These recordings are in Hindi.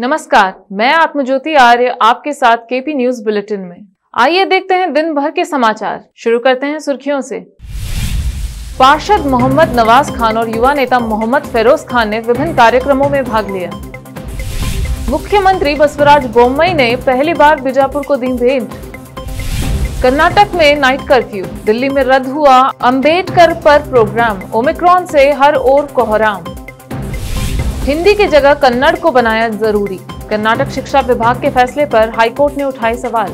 नमस्कार, मैं आत्मज्योति आर्य आपके साथ केपी न्यूज बुलेटिन में। आइए देखते हैं दिन भर के समाचार। शुरू करते हैं सुर्खियों से। पार्षद मोहम्मद नवाज खान और युवा नेता मोहम्मद फिरोज खान ने विभिन्न कार्यक्रमों में भाग लिया। मुख्यमंत्री बसवराज बोम्मई ने पहली बार बीजापुर को दी भेंट। कर्नाटक में नाइट कर्फ्यू, दिल्ली में रद्द हुआ अंबेडकर पर प्रोग्राम, ओमिक्रॉन से हर ओर कोहराम। हिंदी की जगह कन्नड़ को बनाया जरूरी, कर्नाटक शिक्षा विभाग के फैसले पर हाईकोर्ट ने उठाए सवाल।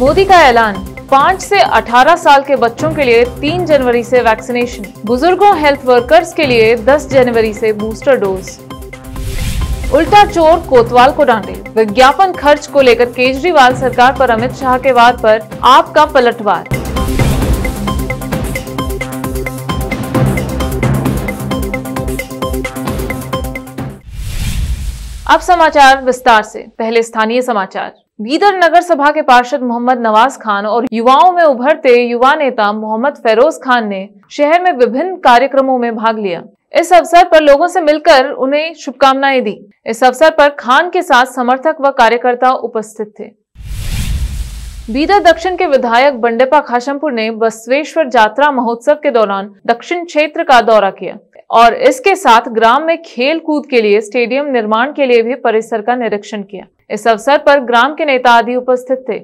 मोदी का ऐलान, 5 से 18 साल के बच्चों के लिए 3 जनवरी से वैक्सीनेशन, बुजुर्गों हेल्थ वर्कर्स के लिए 10 जनवरी से बूस्टर डोज। उल्टा चोर कोतवाल को डांटे, विज्ञापन खर्च को लेकर केजरीवाल सरकार पर अमित शाह के वाद पर आपका पलटवार। अब समाचार विस्तार से। पहले स्थानीय समाचार। बीदर नगर सभा के पार्षद मोहम्मद नवाज खान और युवाओं में उभरते युवा नेता मोहम्मद फिरोज खान ने शहर में विभिन्न कार्यक्रमों में भाग लिया। इस अवसर पर लोगों से मिलकर उन्हें शुभकामनाएं दी। इस अवसर पर खान के साथ समर्थक व कार्यकर्ता उपस्थित थे। बीदर दक्षिण के विधायक बंडेपा खाशमपुर ने बसवेश्वर यात्रा महोत्सव के दौरान दक्षिण क्षेत्र का दौरा किया और इसके साथ ग्राम में खेल कूद के लिए स्टेडियम निर्माण के लिए भी परिसर का निरीक्षण किया। इस अवसर पर ग्राम के नेता आदि उपस्थित थे।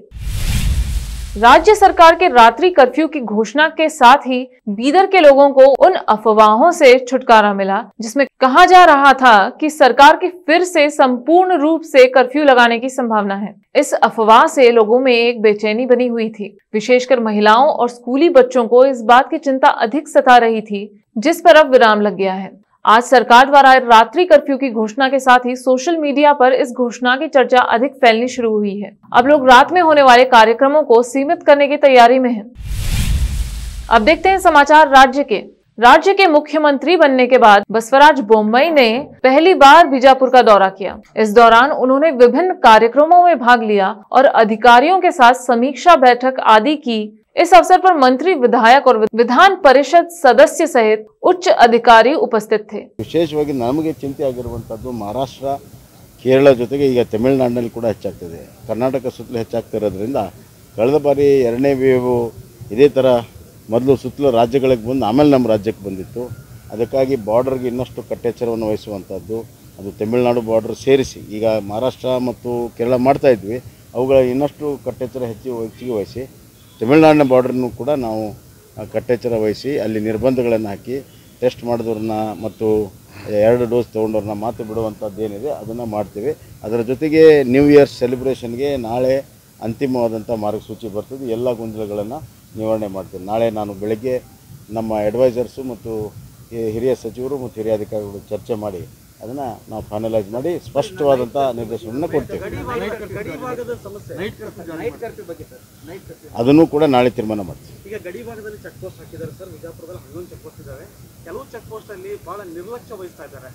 राज्य सरकार के रात्रि कर्फ्यू की घोषणा के साथ ही बीदर के लोगों को उन अफवाहों से छुटकारा मिला जिसमें कहा जा रहा था कि सरकार की फिर से संपूर्ण रूप से कर्फ्यू लगाने की संभावना है। इस अफवाह से लोगों में एक बेचैनी बनी हुई थी। विशेषकर महिलाओं और स्कूली बच्चों को इस बात की चिंता अधिक सता रही थी, जिस पर अब विराम लग गया है। आज सरकार द्वारा रात्रि कर्फ्यू की घोषणा के साथ ही सोशल मीडिया पर इस घोषणा की चर्चा अधिक फैलनी शुरू हुई है। अब लोग रात में होने वाले कार्यक्रमों को सीमित करने की तैयारी में हैं। अब देखते हैं समाचार राज्य के मुख्यमंत्री बनने के बाद बसवराज बोम्मई ने पहली बार बीजापुर का दौरा किया। इस दौरान उन्होंने विभिन्न कार्यक्रमों में भाग लिया और अधिकारियों के साथ समीक्षा बैठक आदि की। इस अवसर पर मंत्री, विधायक और विधान परिषद सदस्य सहित उच्च अधिकारी उपस्थित थे। विशेषವಾಗಿ ನಮಗೆ ಚಿಂತೆ ಆಗಿರುವಂತದ್ದು ಮಹಾರಾಷ್ಟ್ರ, ಕೇರಳ ಜೊತೆಗೆ ಈಗ ತಮಿಳುನಾಡಿನಲ್ಲಿ ಕೂಡ ಹೆಚ್ಚಾಗ್ತಿದೆ, ಕರ್ನಾಟಕ ಸುತ್ತಲೂ ಹೆಚ್ಚಾಗ್ತಿರೋದ್ರಿಂದ ಕಳೆದ ಬಾರಿ ಎರಡನೇ ವೇವ್ ಇದೇ ತರ ಮೊದಲು ಸುತ್ತಲೂ ರಾಜ್ಯಗಳಿಗೆ ಬಂದು ಆಮೇಲೆ ನಮ್ಮ ರಾಜ್ಯಕ್ಕೆ ಬಂದಿತ್ತು. ಅದಕ್ಕಾಗಿ ಬಾರ್ಡರ್ಗೆ ಇನ್ನಷ್ಟು ಕಟ್ಟೆಚ್ಚರವನ್ನು ವಹಿಸುವಂತದ್ದು, ಅದು ತಮಿಳುನಾಡು ಬಾರ್ಡರ್ ಸೇರಿಸಿ ಈಗ ಮಹಾರಾಷ್ಟ್ರ ಮತ್ತು ಕೇರಳ ಮಾಡ್ತಾ ಇದ್ವಿ, ಅವುಗಳ ಇನ್ನಷ್ಟು ಕಟ್ಟೆಚ್ಚರ ಹೆಚ್ಚಿಗೆ ವಹಿಸಿ ತಮಿಳುನಾಡಿನ ಬಾರ್ಡರ್ನೂ ಕೂಡ ನಾವು ಕಟ್ಟೆಚ್ಚರ ವಹಿಸಿ ಅಲ್ಲಿ ನಿರ್ಬಂಧಗಳನ್ನು ಹಾಕಿ ಟೆಸ್ಟ್ ಮಾಡಿದವ್ರನ್ನ ಮತ್ತು 2 ಡೋಸ್ ತೊಗೊಂಡವ್ರನ್ನ ಮಾತ್ರ ಬಿಡುವಂಥದ್ದೇನಿದೆ ಅದನ್ನು ಮಾಡ್ತೀವಿ. ಅದರ ಜೊತೆಗೆ ನ್ಯೂ ಇಯರ್ ಸೆಲೆಬ್ರೇಷನ್ಗೆ ನಾಳೆ ಅಂತಿಮವಾದಂಥ ಮಾರ್ಗಸೂಚಿ ಬರ್ತದೆ, ಎಲ್ಲ ಗೊಂದಲಗಳನ್ನು ನಿವಾರಣೆ ಮಾಡ್ತೀವಿ. ನಾಳೆ ನಾನು ಬೆಳಗ್ಗೆ ನಮ್ಮ ಅಡ್ವೈಸರ್ಸು ಮತ್ತು ಹಿರಿಯ ಸಚಿವರು ಮತ್ತು ಹಿರಿಯ ಅಧಿಕಾರಿಗಳು ಚರ್ಚೆ ಮಾಡಿ ಅದನ್ನು ನಾವು ಫೈನಲೈಸ್ ಮಾಡಿ ಸ್ಪಷ್ಟವಾದಂಥ ನಿರ್ದೇಶನವನ್ನು ಕೊಡ್ತೀವಿ. ಅದನ್ನು ಕೂಡ ನಾಳೆ ತೀರ್ಮಾನ ಮಾಡ್ತೀವಿ. ಈಗ ಗಡಿ ಭಾಗದಲ್ಲಿ ಚೆಕ್ ಪೋಸ್ಟ್ ಹಾಕಿದ್ದಾರೆ ಸರ್, ವಿಜಯಪುರದಲ್ಲಿ 11 ಚೆಕ್ ಪೋಸ್ಟ್ ಇದ್ದಾವೆ, ಕೆಲವು ಚೆಕ್ ಪೋಸ್ಟ್ ಅಲ್ಲಿ ಬಹಳ ನಿರ್ಲಕ್ಷ್ಯ ವಹಿಸ್ತಾ ಇದ್ದಾರೆ.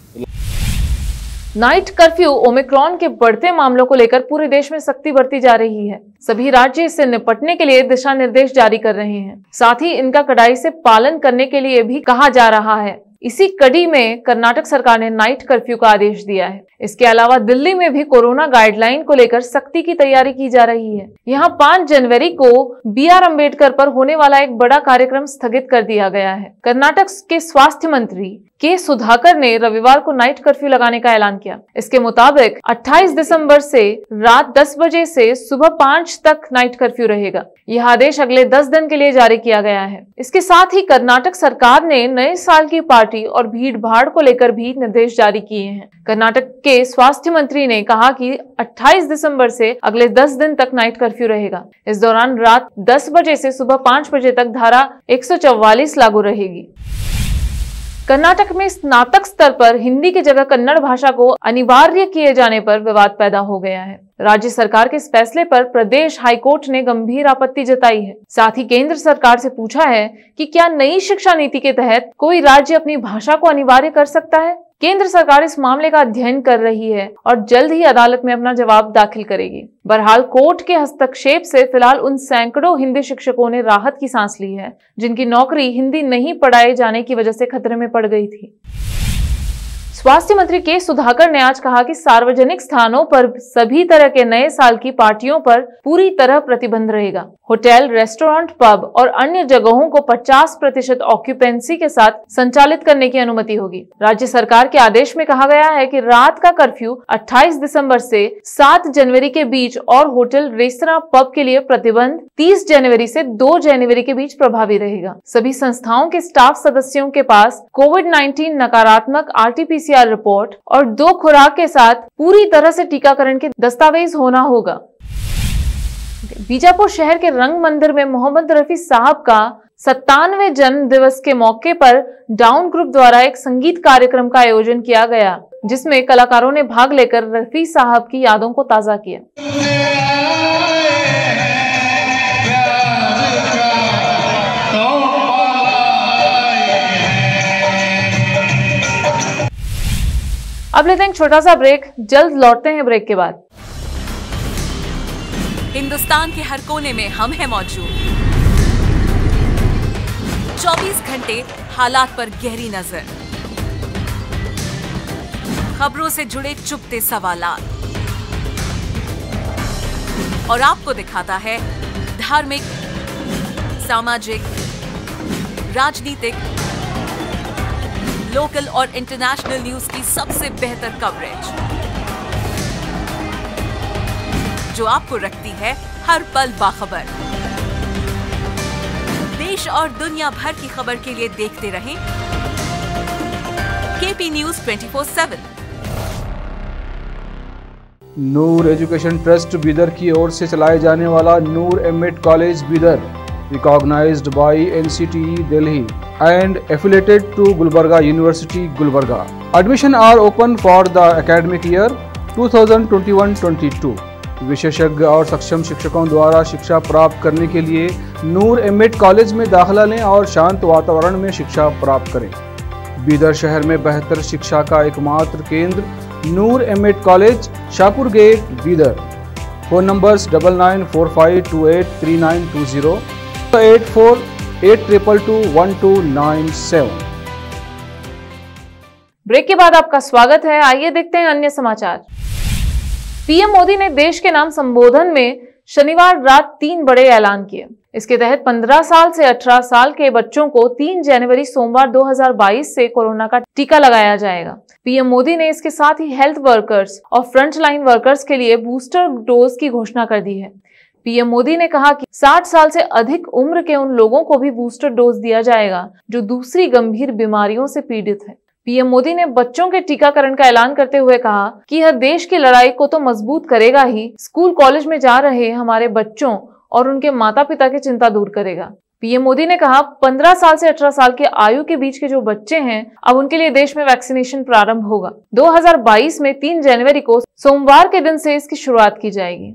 नाइट कर्फ्यू, ओमिक्रॉन के बढ़ते मामलों को लेकर पूरे देश में सख्ती बरती जा रही है। सभी राज्य इससे निपटने के लिए दिशा निर्देश जारी कर रहे हैं, साथ ही इनका कड़ाई से पालन करने के लिए भी कहा जा रहा है। इसी कड़ी में कर्नाटक सरकार ने नाइट कर्फ्यू का आदेश दिया है। इसके अलावा दिल्ली में भी कोरोना गाइडलाइन को लेकर सख्ती की तैयारी की जा रही है। यहाँ 5 जनवरी को BR अम्बेडकर पर होने वाला एक बड़ा कार्यक्रम स्थगित कर दिया गया है। कर्नाटक के स्वास्थ्य मंत्री के सुधाकर ने रविवार को नाइट कर्फ्यू लगाने का ऐलान किया। इसके मुताबिक 28 दिसंबर से रात 10 बजे से सुबह 5 तक नाइट कर्फ्यू रहेगा। यह आदेश अगले 10 दिन के लिए जारी किया गया है। इसके साथ ही कर्नाटक सरकार ने नए साल की पार्टी और भीड़ भाड़ को लेकर भी निर्देश जारी किए हैं। कर्नाटक के स्वास्थ्य मंत्री ने कहा कि 28 दिसंबर से अगले 10 दिन तक नाइट कर्फ्यू रहेगा। इस दौरान रात 10 बजे से सुबह 5 बजे तक धारा 144 लागू रहेगी। कर्नाटक में स्नातक स्तर पर हिंदी की जगह कन्नड़ भाषा को अनिवार्य किए जाने पर विवाद पैदा हो गया है। राज्य सरकार के इस फैसले पर प्रदेश हाईकोर्ट ने गंभीर आपत्ति जताई है। साथ ही केंद्र सरकार से पूछा है कि क्या नई शिक्षा नीति के तहत कोई राज्य अपनी भाषा को अनिवार्य कर सकता है। केंद्र सरकार इस मामले का अध्ययन कर रही है और जल्द ही अदालत में अपना जवाब दाखिल करेगी। बहरहाल कोर्ट के हस्तक्षेप से फिलहाल उन सैकड़ों हिंदी शिक्षकों ने राहत की सांस ली है, जिनकी नौकरी हिंदी नहीं पढ़ाए जाने की वजह से खतरे में पड़ गई थी। स्वास्थ्य मंत्री के सुधाकर ने आज कहा कि सार्वजनिक स्थानों पर सभी तरह के नए साल की पार्टियों पर पूरी तरह प्रतिबंध रहेगा। होटल, रेस्टोरेंट, पब और अन्य जगहों को 50% ऑक्यूपेंसी के साथ संचालित करने की अनुमति होगी। राज्य सरकार के आदेश में कहा गया है कि रात का कर्फ्यू 28 दिसंबर से 7 जनवरी के बीच और होटल, रेस्तरां, पब के लिए प्रतिबंध 30 जनवरी से 2 जनवरी के बीच प्रभावी रहेगा। सभी संस्थाओं के स्टाफ सदस्यों के पास कोविड-19 नकारात्मक RT-PCR रिपोर्ट और 2 खुराक के साथ पूरी तरह से टीकाकरण के दस्तावेज होना होगा। बीजापुर शहर के रंग मंदिर में मोहम्मद रफी साहब का 97वें जन्म दिवस के मौके पर डाउन ग्रुप द्वारा एक संगीत कार्यक्रम का आयोजन किया गया, जिसमें कलाकारों ने भाग लेकर रफी साहब की यादों को ताजा किया। अब लेते हैं छोटा सा ब्रेक, जल्द लौटते हैं ब्रेक के बाद। हिंदुस्तान के हर कोने में हम हैं मौजूद, 24 घंटे हालात पर गहरी नजर, खबरों से जुड़े चुभते सवालात और आपको दिखाता है धार्मिक, सामाजिक, राजनीतिक, लोकल और इंटरनेशनल न्यूज की सबसे बेहतर कवरेज जो आपको रखती है हर पल बाखबर। देश और दुनिया भर की खबर के लिए देखते रहें KP News 24/7। Noor education trust Bidar की ओर से चलाए जाने वाला Noor M Ed college Bidar, recognised by NCTE Delhi and affiliated to Gulbarga University, Gulbarga. Admission are open for the academic year 2021-22. विशेषज्ञ और सक्षम शिक्षकों द्वारा शिक्षा प्राप्त करने के लिए नूर एम एड कॉलेज में दाखिला लें और शांत वातावरण में शिक्षा प्राप्त करें। बीदर शहर में बेहतर शिक्षा का एकमात्र केंद्र Noor M Ed college, Shahpur gate, Bidar. Phone numbers 9945283920, 8482221297। Break के बाद आपका स्वागत है, आइए देखते हैं अन्य समाचार। पीएम मोदी ने देश के नाम संबोधन में शनिवार रात 3 बड़े ऐलान किए। इसके तहत 15 साल से 18 साल के बच्चों को 3 जनवरी सोमवार 2022 से कोरोना का टीका लगाया जाएगा। पीएम मोदी ने इसके साथ ही हेल्थ वर्कर्स और फ्रंटलाइन वर्कर्स के लिए बूस्टर डोज की घोषणा कर दी है। पीएम मोदी ने कहा कि 60 साल से अधिक उम्र के उन लोगों को भी बूस्टर डोज दिया जाएगा जो दूसरी गंभीर बीमारियों से पीड़ित हैं। पीएम मोदी ने बच्चों के टीकाकरण का ऐलान करते हुए कहा कि यह देश की लड़ाई को तो मजबूत करेगा ही, स्कूल कॉलेज में जा रहे हमारे बच्चों और उनके माता पिता की चिंता दूर करेगा। पीएम मोदी ने कहा 15 साल से 18 साल के आयु के बीच के जो बच्चे हैं, अब उनके लिए देश में वैक्सीनेशन प्रारंभ होगा। 2022 में 3 जनवरी को सोमवार के दिन से इसकी शुरुआत की जाएगी।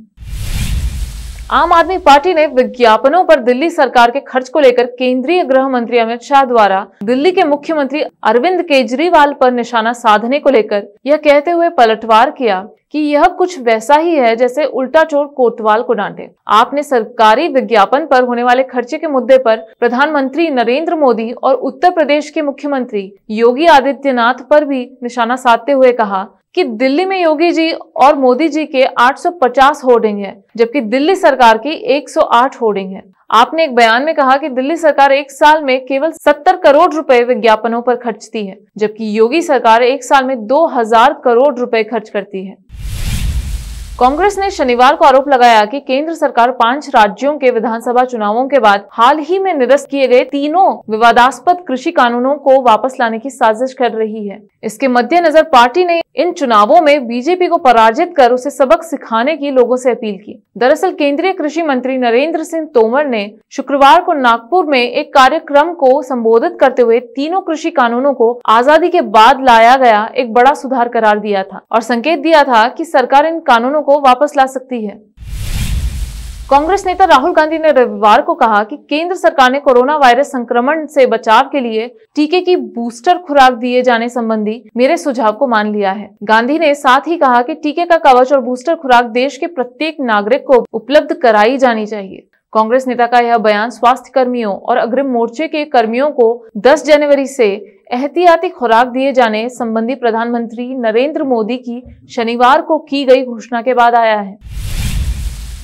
आम आदमी पार्टी ने विज्ञापनों पर दिल्ली सरकार के खर्च को लेकर केंद्रीय गृह मंत्री अमित शाह द्वारा दिल्ली के मुख्यमंत्री अरविंद केजरीवाल पर निशाना साधने को लेकर यह कहते हुए पलटवार किया कि यह कुछ वैसा ही है जैसे उल्टा चोर कोतवाल को डांटे। आपने सरकारी विज्ञापन पर होने वाले खर्चे के मुद्दे पर प्रधानमंत्री नरेंद्र मोदी और उत्तर प्रदेश के मुख्यमंत्री योगी आदित्यनाथ पर भी निशाना साधते हुए कहा कि दिल्ली में योगी जी और मोदी जी के 850 होर्डिंग है, जबकि दिल्ली सरकार की 108 होर्डिंग है। आपने एक बयान में कहा कि दिल्ली सरकार एक साल में केवल 70 करोड़ रुपए विज्ञापनों पर खर्चती है, जबकि योगी सरकार एक साल में 2000 करोड़ रुपए खर्च करती है। कांग्रेस ने शनिवार को आरोप लगाया कि केंद्र सरकार 5 राज्यों के विधानसभा चुनावों के बाद हाल ही में निरस्त किए गए 3 विवादास्पद कृषि कानूनों को वापस लाने की साजिश कर रही है। इसके मद्देनजर पार्टी ने इन चुनावों में बीजेपी को पराजित कर उसे सबक सिखाने की लोगों से अपील की। दरअसल केंद्रीय कृषि मंत्री नरेंद्र सिंह तोमर ने शुक्रवार को नागपुर में एक कार्यक्रम को संबोधित करते हुए 3 कृषि कानूनों को आजादी के बाद लाया गया एक बड़ा सुधार करार दिया था और संकेत दिया था कि सरकार इन कानूनों को वापस ला सकती है। कांग्रेस नेता राहुल गांधी ने रविवार को कहा कि केंद्र सरकार ने कोरोना वायरस संक्रमण से बचाव के लिए टीके की बूस्टर खुराक दिए जाने संबंधी मेरे सुझाव को मान लिया है। गांधी ने साथ ही कहा कि टीके का कवच और बूस्टर खुराक देश के प्रत्येक नागरिक को उपलब्ध कराई जानी चाहिए। कांग्रेस नेता का यह बयान स्वास्थ्य कर्मियों और अग्रिम मोर्चे के कर्मियों को 10 जनवरी से एहतियाती खुराक दिए जाने संबंधी प्रधानमंत्री नरेंद्र मोदी की शनिवार को की गई घोषणा के बाद आया है।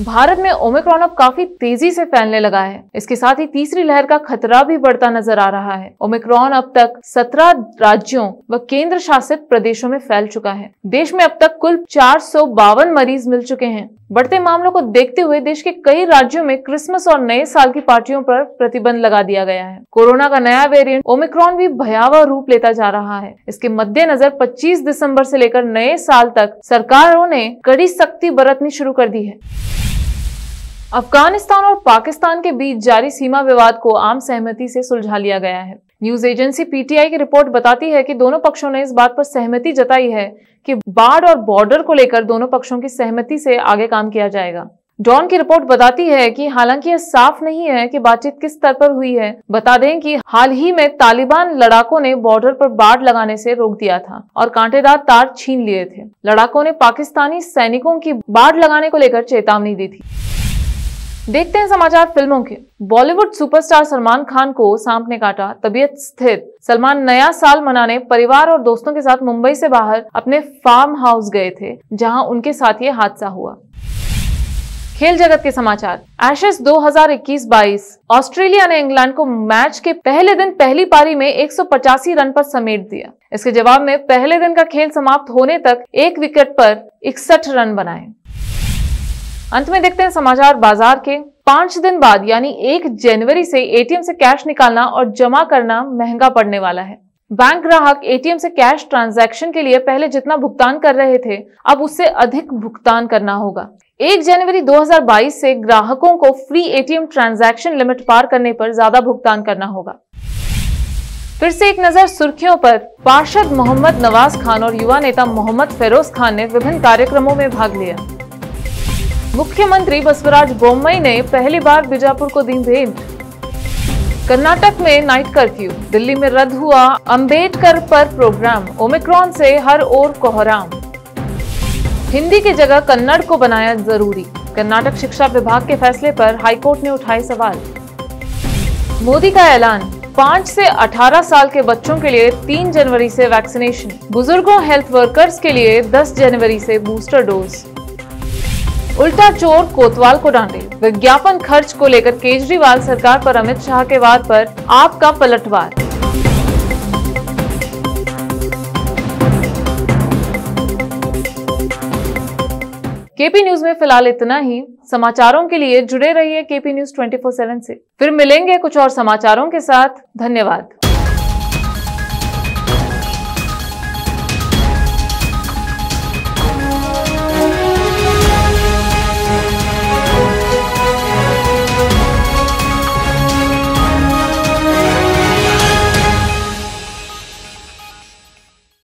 भारत में ओमिक्रॉन अब काफी तेजी से फैलने लगा है। इसके साथ ही तीसरी लहर का खतरा भी बढ़ता नजर आ रहा है। ओमिक्रॉन अब तक 17 राज्यों व केंद्र शासित प्रदेशों में फैल चुका है। देश में अब तक कुल 452 मरीज मिल चुके हैं। बढ़ते मामलों को देखते हुए देश के कई राज्यों में क्रिसमस और नए साल की पार्टियों पर प्रतिबंध लगा दिया गया है। कोरोना का नया वेरिएंट ओमिक्रॉन भी भयावह रूप लेता जा रहा है। इसके मद्देनजर 25 दिसंबर से लेकर नए साल तक सरकारों ने कड़ी सख्ती बरतनी शुरू कर दी है। अफगानिस्तान और पाकिस्तान के बीच जारी सीमा विवाद को आम सहमति से सुलझा लिया गया है। न्यूज एजेंसी पीटीआई की रिपोर्ट बताती है कि दोनों पक्षों ने इस बात पर सहमति जताई है कि बाढ़ और बॉर्डर को लेकर दोनों पक्षों की सहमति से आगे काम किया जाएगा। डॉन की रिपोर्ट बताती है कि हालांकि यह साफ नहीं है कि बातचीत किस स्तर पर हुई है। बता दें कि हाल ही में तालिबान लड़ाकों ने बॉर्डर पर बाड़ लगाने से रोक दिया था और कांटेदार तार छीन लिए थे। लड़ाकों ने पाकिस्तानी सैनिकों की बाड़ लगाने को लेकर चेतावनी दी थी। देखते हैं समाचार फिल्मों के। बॉलीवुड सुपरस्टार सलमान खान को सांप ने काटा, तबीयत स्थिर। सलमान नया साल मनाने परिवार और दोस्तों के साथ मुंबई से बाहर अपने फार्म हाउस गए थे, जहां उनके साथ ये हादसा हुआ। खेल जगत के समाचार। एशेज 2021-22 ऑस्ट्रेलिया ने इंग्लैंड को मैच के पहले दिन पहली पारी में 185 रन पर समेट दिया। इसके जवाब में पहले दिन का खेल समाप्त होने तक एक विकेट पर 61 रन बनाए। अंत में देखते हैं समाचार बाजार के। 5 दिन बाद यानी 1 जनवरी से एटीएम से कैश निकालना और जमा करना महंगा पड़ने वाला है। बैंक ग्राहक एटीएम से कैश ट्रांजैक्शन के लिए पहले जितना भुगतान कर रहे थे, अब उससे अधिक भुगतान करना होगा। 1 जनवरी 2022 से ग्राहकों को फ्री एटीएम ट्रांजैक्शन लिमिट पार करने पर ज्यादा भुगतान करना होगा। फिर से एक नजर सुर्खियों पर। पार्षद मोहम्मद नवाज खान और युवा नेता मोहम्मद फिरोज खान ने विभिन्न कार्यक्रमों में भाग लिया। मुख्यमंत्री बसवराज बोम्मई ने पहली बार बीजापुर को दी भेंट। कर्नाटक में नाइट कर्फ्यू। दिल्ली में रद्द हुआ अंबेडकर पर प्रोग्राम। ओमिक्रॉन से हर ओर कोहराम। हिंदी की जगह कन्नड़ को बनाया जरूरी। कर्नाटक शिक्षा विभाग के फैसले पर हाईकोर्ट ने उठाए सवाल। मोदी का ऐलान 5 से 18 साल के बच्चों के लिए 3 जनवरी से वैक्सीनेशन। बुजुर्गों हेल्थ वर्कर्स के लिए 10 जनवरी से बूस्टर डोज। उल्टा चोर कोतवाल को डांटे। विज्ञापन खर्च को लेकर केजरीवाल सरकार पर अमित शाह के वाद पर आपका पलटवार। केपी न्यूज में फिलहाल इतना ही। समाचारों के लिए जुड़े रहिए केपी न्यूज 24/7 से। फिर मिलेंगे कुछ और समाचारों के साथ। धन्यवाद।